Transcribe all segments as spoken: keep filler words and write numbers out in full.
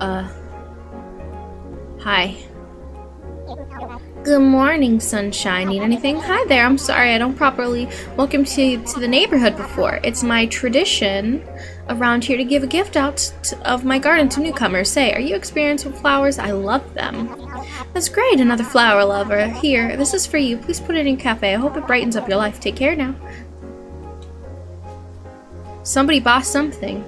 Uh... Hi. Good morning, sunshine. Need anything? Hi there. I'm sorry I don't properly welcome you to the neighborhood before. It's my tradition around here to give a gift out to, of my garden to newcomers. Say, are you experienced with flowers? I love them. That's great. Another flower lover. Here, this is for you. Please put it in cafe. I hope it brightens up your life. Take care now. Somebody bought something.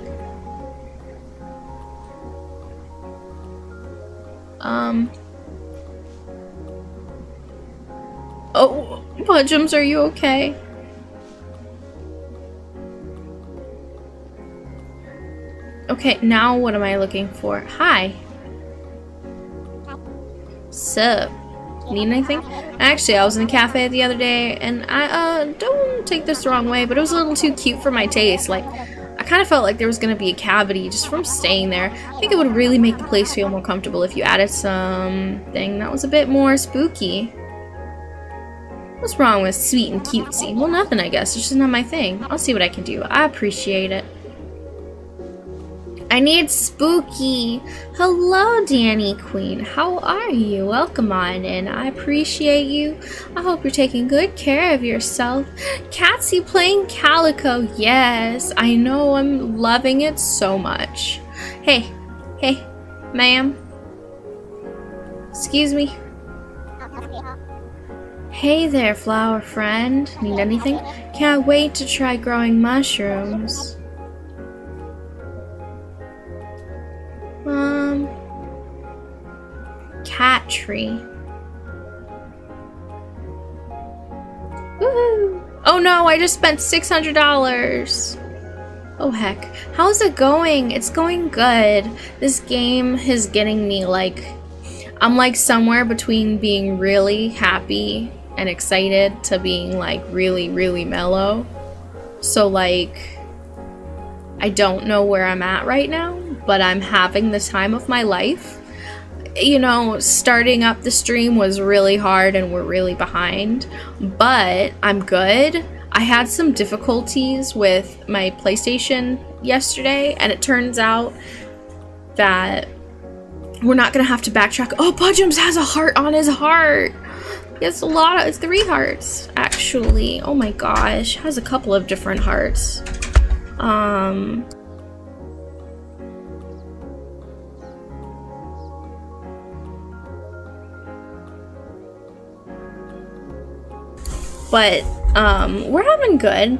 Um... Oh, Pudgeums, are you okay? Okay, now what am I looking for? Hi. Sup? Need anything? Actually, I was in a cafe the other day, and I, uh, don't take this the wrong way, but it was a little too cute for my taste. Like, I kind of felt like there was going to be a cavity just from staying there. I think it would really make the place feel more comfortable if you added something that was a bit more spooky. What's wrong with sweet and cutesy? Well, nothing, I guess. It's just not my thing. I'll see what I can do. I appreciate it. I need spooky. Hello, Danny Queen. How are you? Welcome on in. I appreciate you. I hope you're taking good care of yourself. Catsy playing Calico. Yes, I know. I'm loving it so much. Hey, hey, ma'am. Excuse me. Hey there, flower friend. Need anything? Can't wait to try growing mushrooms. Um... Cat tree. Woohoo! Oh no, I just spent six hundred dollars! Oh heck. How's it going? It's going good. This game is getting me like... I'm like somewhere between being really happy and excited to being like really really mellow, so like I don't know where I'm at right now, but I'm having the time of my life. You know, starting up the stream was really hard and we're really behind, but I'm good. I had some difficulties with my PlayStation yesterday, and it turns out that we're not gonna have to backtrack. Oh, Pudgeums has a heart on his heart. It's a lot of, it's three hearts, actually. Oh my gosh, has a couple of different hearts. Um. But, um, we're having good.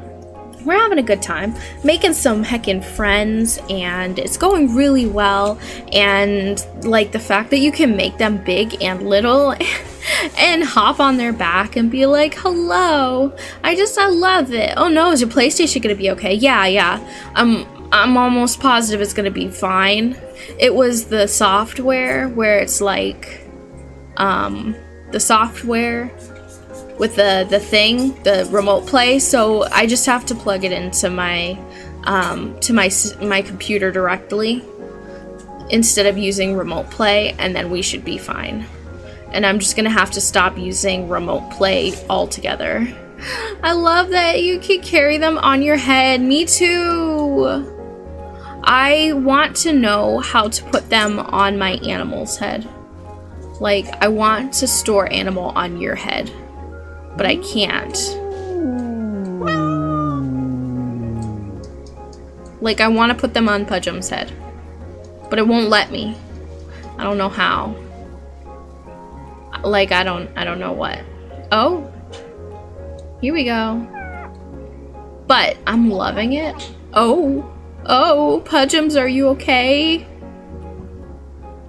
We're having a good time, making some heckin' friends, and it's going really well, and like the fact that you can make them big and little and hop on their back and be like, hello, I just, I love it. Oh no, is your PlayStation gonna be okay? Yeah, yeah, I'm, I'm almost positive it's gonna be fine. It was the software where it's like, um, the software with the, the thing, the remote play, so I just have to plug it into my, um, to my, my computer directly instead of using remote play, and then we should be fine. And I'm just gonna have to stop using remote play altogether. I love that you can carry them on your head. Me too! I want to know how to put them on my animal's head. Like, I want to store animal on your head. But I can't. Like, I want to put them on Pudgeum's head. But it won't let me. I don't know how. Like, I don't, I don't know what. Oh. Here we go. But, I'm loving it. Oh. Oh, Pudgeums, are you okay?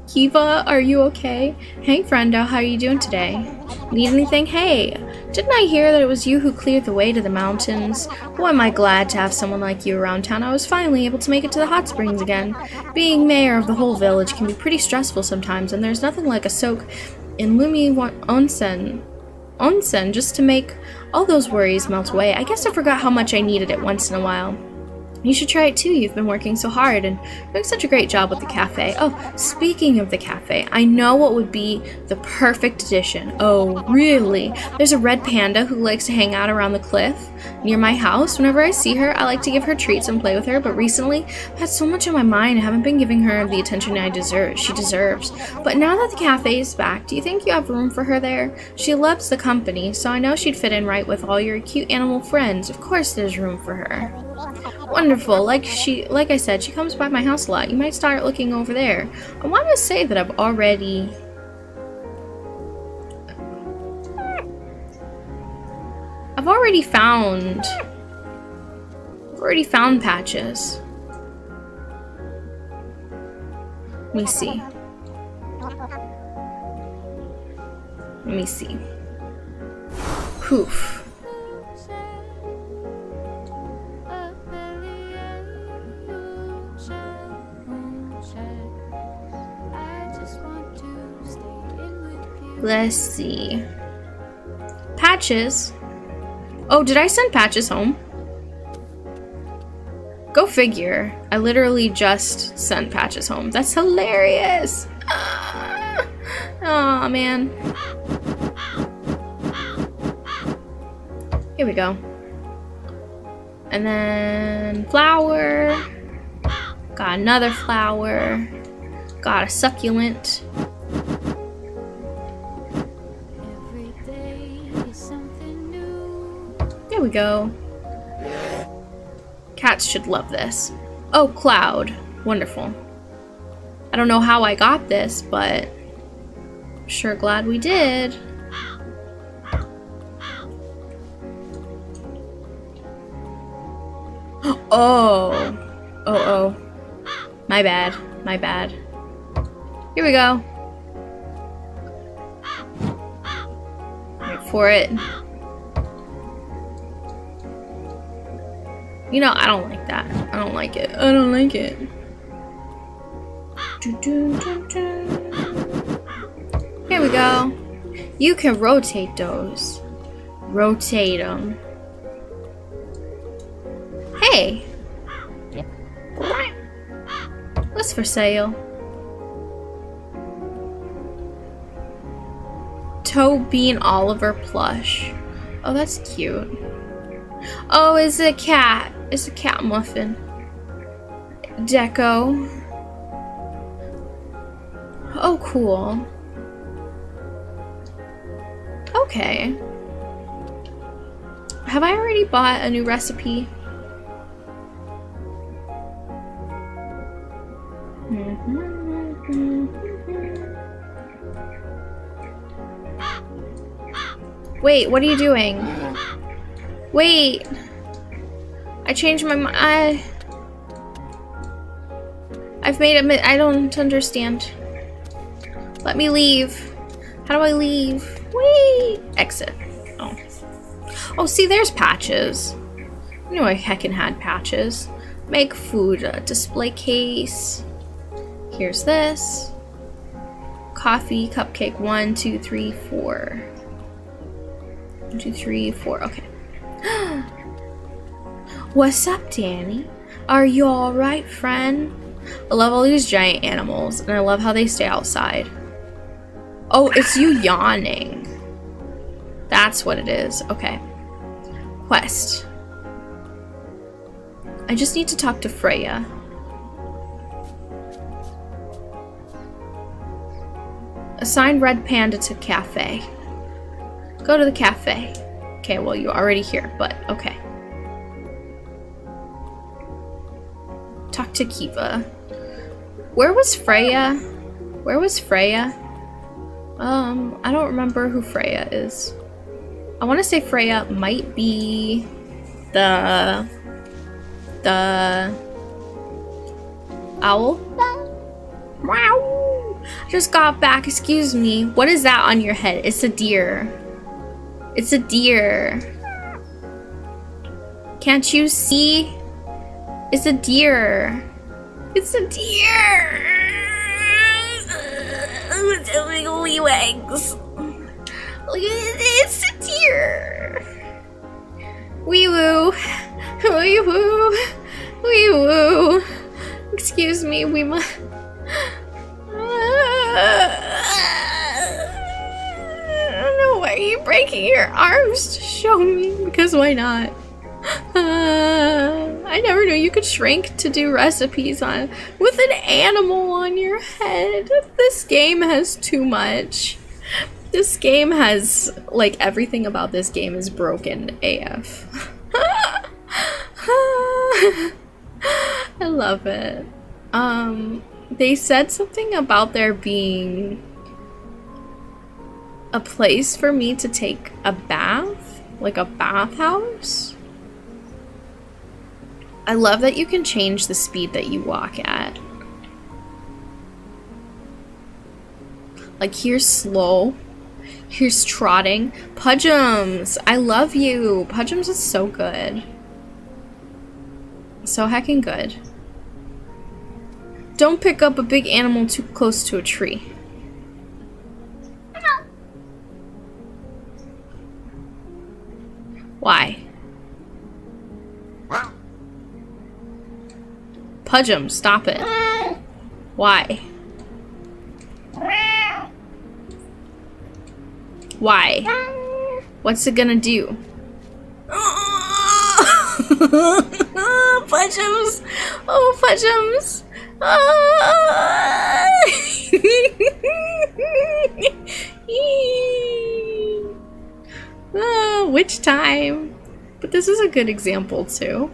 Kiva, are you okay? Hey, friendo, how are you doing today? Need anything? Hey, didn't I hear that it was you who cleared the way to the mountains? Boy, am I glad to have someone like you around town. I was finally able to make it to the hot springs again. Being mayor of the whole village can be pretty stressful sometimes, and there's nothing like a soak in Lumi Onsen. Onsen just to make all those worries melt away. I guess I forgot how much I needed it once in a while. You should try it too. You've been working so hard and doing such a great job with the cafe. Oh, speaking of the cafe, I know what would be the perfect addition. Oh, really? There's a red panda who likes to hang out around the cliff near my house. Whenever I see her, I like to give her treats and play with her, but recently I've had so much on my mind I haven't been giving her the attention I deserve. She deserves. But now that the cafe is back, do you think you have room for her there? She loves the company, so I know she'd fit in right with all your cute animal friends. Of course there's room for her. Wonderful. Like she, like I said, she comes by my house a lot. You might start looking over there. I want to say that I've already... I've already found... I've already found Patches. Let me see. Let me see. Poof. Let's see. Patches. Oh, did I send Patches home? Go figure. I literally just sent Patches home. That's hilarious. Ah. Aw, man. Here we go. And then flower. Got another flower. Got a succulent. We go. Cats should love this. Oh, cloud. Wonderful. I don't know how I got this, but I'm sure glad we did. Oh. Oh, oh. My bad. My bad. Here we go. Wait for it. You know, I don't like that. I don't like it. I don't like it. Doo -doo -doo -doo. Here we go. You can rotate those. Rotate them. Hey. Yep. What's for sale? Toe Bean Oliver plush. Oh, that's cute. Oh, it's a cat. It's a cat muffin. Deco. Oh, cool. Okay. Have I already bought a new recipe? Wait, what are you doing? Wait, I changed my mind. I, I've made a I don't understand. Let me leave. How do I leave? Wait, exit. Oh, oh, see, there's Patches. I knew I heckin' had Patches. Make food, uh, display case. Here's this. Coffee, cupcake, one, two, three, four. One, two, three, four, okay. What's up, Danny? Are you alright, friend? I love all these giant animals, and I love how they stay outside. Oh, it's you yawning. That's what it is. Okay. Quest. I just need to talk to Freya. Assign Red Panda to cafe. Go to the cafe. Okay, well, you're already here, but okay. Talk to Kiva. Where was Freya? Where was Freya? Um, I don't remember who Freya is. I want to say Freya might be the... the... owl? Wow! I just got back, excuse me. What is that on your head? It's a deer. It's a deer. Can't you see? It's a deer. It's a deer. With ugly legs. It's a deer. Wee woo. Wee woo. Wee woo. Excuse me, we must. No, why are you breaking your arms to show me? Because why not? Uh, I never knew you could shrink to do recipes on with an animal on your head. This game has too much. This game has, like, everything about this game is broken A F. I love it. Um, they said something about there being a place for me to take a bath, like a bathhouse. I love that you can change the speed that you walk at. Like, here's slow. Here's trotting. Pudgeums! I love you! Pudgeums is so good. So heckin' good. Don't pick up a big animal too close to a tree. Why? Pudgeum, stop it. Why? Why? What's it gonna do? Oh, Pudgeums! Oh, Pudgeums! Oh. Oh, which time? But this is a good example, too.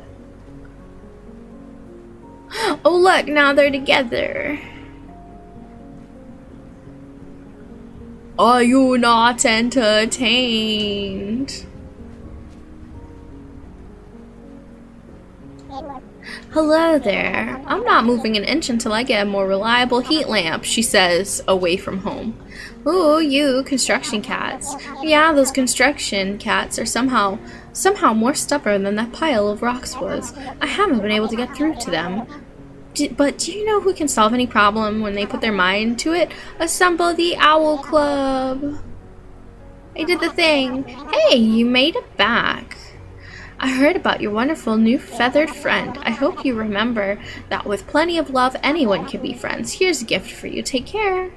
Oh, look, now they're together. Are you not entertained? Hello there. I'm not moving an inch until I get a more reliable heat lamp, she says, away from home. Ooh, you construction cats. Yeah, those construction cats are somehow, somehow more stubborn than that pile of rocks was. I haven't been able to get through to them. But do you know who can solve any problem when they put their mind to it? Assemble the Owl Club. I did the thing. Hey, you made it back. I heard about your wonderful new feathered friend. I hope you remember that with plenty of love, anyone can be friends. Here's a gift for you. Take care.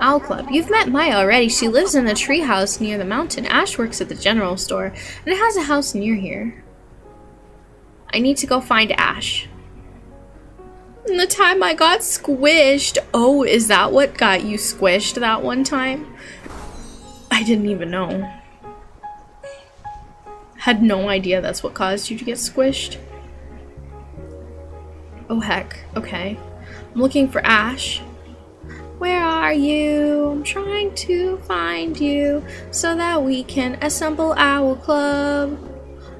Owl Club. You've met Maya already. She lives in the treehouse near the mountain. Ash works at the general store, and it has a house near here. I need to go find Ash. And the time I got squished. Oh, is that what got you squished that one time? I didn't even know. Had no idea that's what caused you to get squished. Oh heck, okay. I'm looking for Ash. Where are you? I'm trying to find you so that we can assemble Owl Club.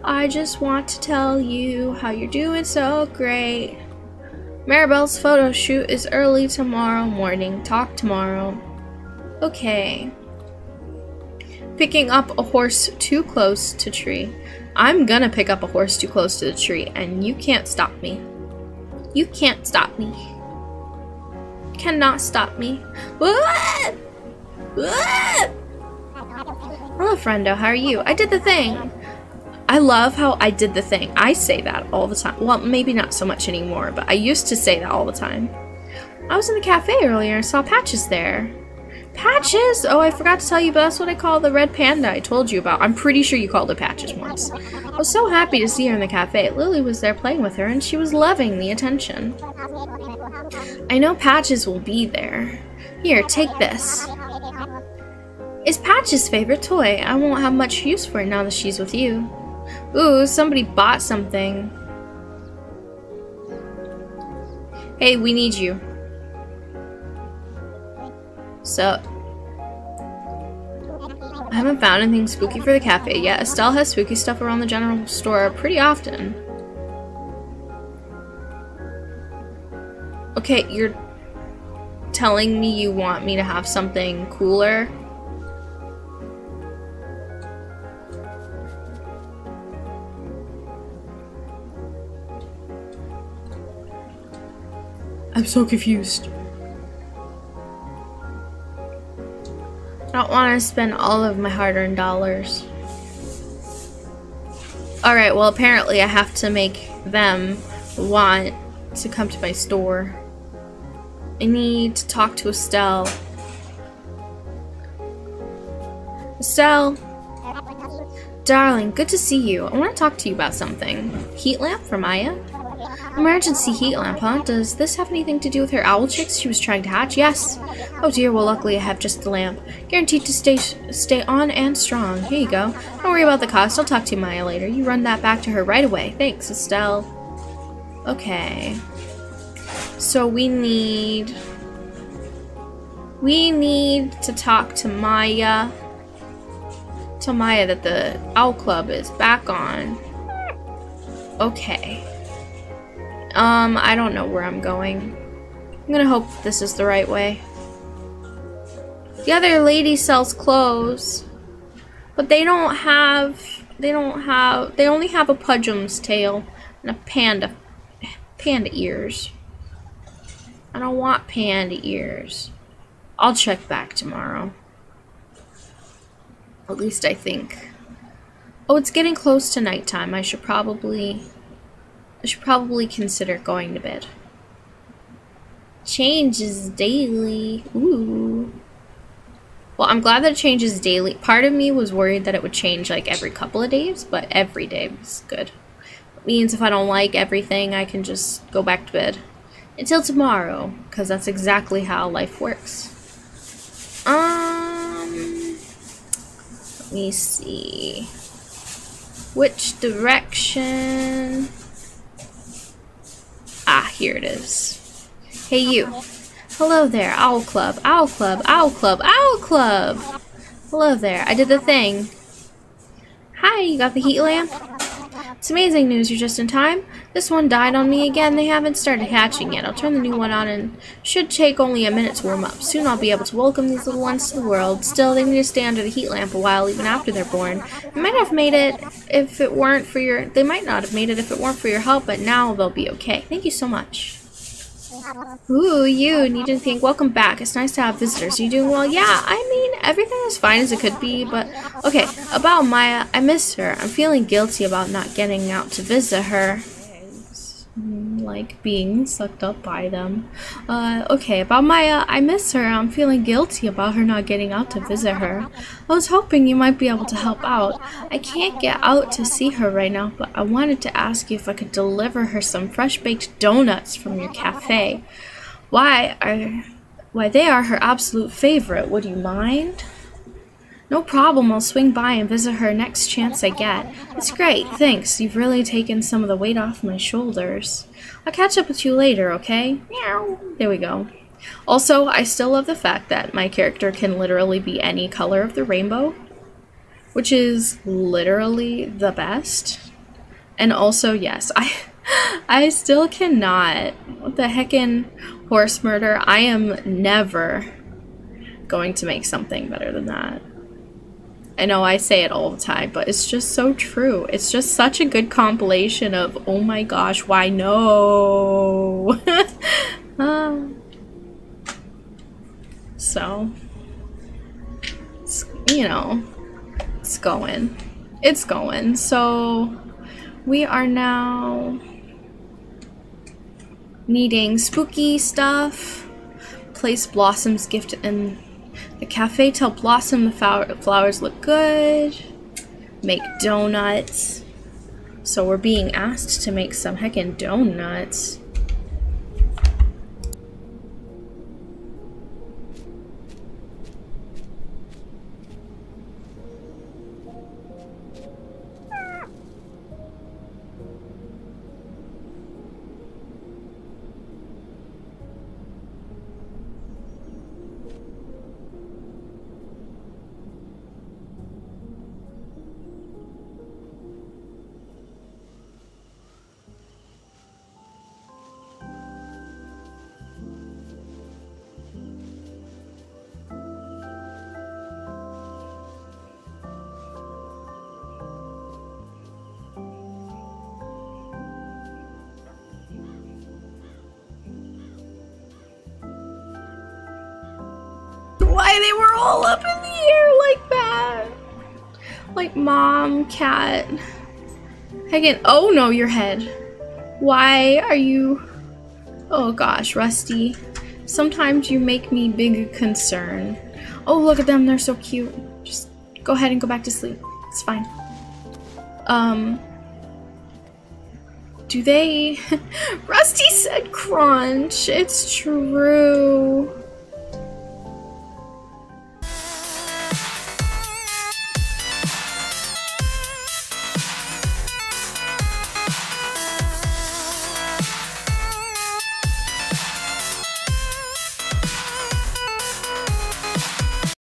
I just want to tell you how you're doing so great. Maribel's photo shoot is early tomorrow morning. Talk tomorrow. Okay. Picking up a horse too close to tree. I'm gonna pick up a horse too close to the tree, and you can't stop me. You can't stop me. Cannot stop me. What? What? Hello, friendo. How are you? I did the thing. I love how I did the thing. I say that all the time. Well, maybe not so much anymore, but I used to say that all the time. I was in the cafe earlier and saw Patches there. Patches? Oh, I forgot to tell you, but that's what I call the red panda I told you about. I'm pretty sure you called it Patches once. I was so happy to see her in the cafe. Lily was there playing with her, and she was loving the attention. I know Patches will be there. Here, take this. It's Patches' favorite toy. I won't have much use for it now that she's with you. Ooh, somebody bought something. Hey, we need you. So, I haven't found anything spooky for the cafe yet. Estelle has spooky stuff around the general store pretty often. Okay, you're telling me you want me to have something cooler? I'm so confused. I don't want to spend all of my hard-earned dollars. Alright, well apparently I have to make them want to come to my store. I need to talk to Estelle. Estelle, darling, good to see you. I want to talk to you about something. Heat lamp for Maya? Emergency heat lamp, huh? Does this have anything to do with her owl chicks she was trying to hatch? Yes. Oh dear, well luckily I have just the lamp. Guaranteed to stay stay on and strong. Here you go. Don't worry about the cost. I'll talk to you, Maya, later. You run that back to her right away. Thanks, Estelle. Okay. So we need... We need to talk to Maya. Tell Maya that the Owl Club is back on. Okay. Um, I don't know where I'm going. I'm gonna hope this is the right way. The other lady sells clothes, but they don't have, they don't have, they only have a Pudgeums tail and a panda, panda ears. I don't want panda ears. I'll check back tomorrow. At least I think. Oh, it's getting close to nighttime. I should probably... I should probably consider going to bed. Changes daily. Ooh. Well, I'm glad that it changes daily. Part of me was worried that it would change like every couple of days, but every day was good. It means if I don't like everything, I can just go back to bed. Until tomorrow, because that's exactly how life works. Um, let me see. Which direction... Ah, here it is. Hey, you. Hello there, Owl Club, Owl Club, Owl Club, Owl Club! Hello there, I did the thing. Hi, you got the heat lamp? It's amazing news, you're just in time. This one died on me again, they haven't started hatching yet. I'll turn the new one on and should take only a minute to warm up. Soon I'll be able to welcome these little ones to the world. Still, they need to stay under the heat lamp a while even after they're born. They might have made it if it weren't for your, they might not have made it if it weren't for your help, but now they'll be okay. Thank you so much. Ooh, you need to think. Welcome back. It's nice to have visitors. Are you doing well? Yeah, I mean, everything is fine as it could be, but... Okay, about Maya, I miss her. I'm feeling guilty about not getting out to visit her. Like, being sucked up by them. Uh, okay, about Maya, I miss her. I'm feeling guilty about her not getting out to visit her. I was hoping you might be able to help out. I can't get out to see her right now, but I wanted to ask you if I could deliver her some fresh-baked donuts from your cafe. Why are, why they are her absolute favorite. Would you mind? No problem, I'll swing by and visit her next chance I get. That's great, thanks. You've really taken some of the weight off my shoulders. I'll catch up with you later, okay? Meow. There we go. Also, I still love the fact that my character can literally be any color of the rainbow, which is literally the best. And also, yes, I I still cannot. What the heckin' horse murder? I am never going to make something better than that. I know I say it all the time, but it's just so true. It's just such a good compilation of, oh my gosh, why no? uh, so, it's, you know, it's going. It's going. So, we are now needing spooky stuff. Place Blossom's gift in the cafe, tell Blossom the flowers look good. Make donuts. So we're being asked to make some heckin' donuts. They were all up in the air like that. Like mom, cat, Again, oh no, your head. Why are you... Oh gosh, Rusty. Sometimes you make me big concern. Oh, look at them, they're so cute. Just go ahead and go back to sleep. It's fine. Um... Do they... Rusty said crunch. It's true.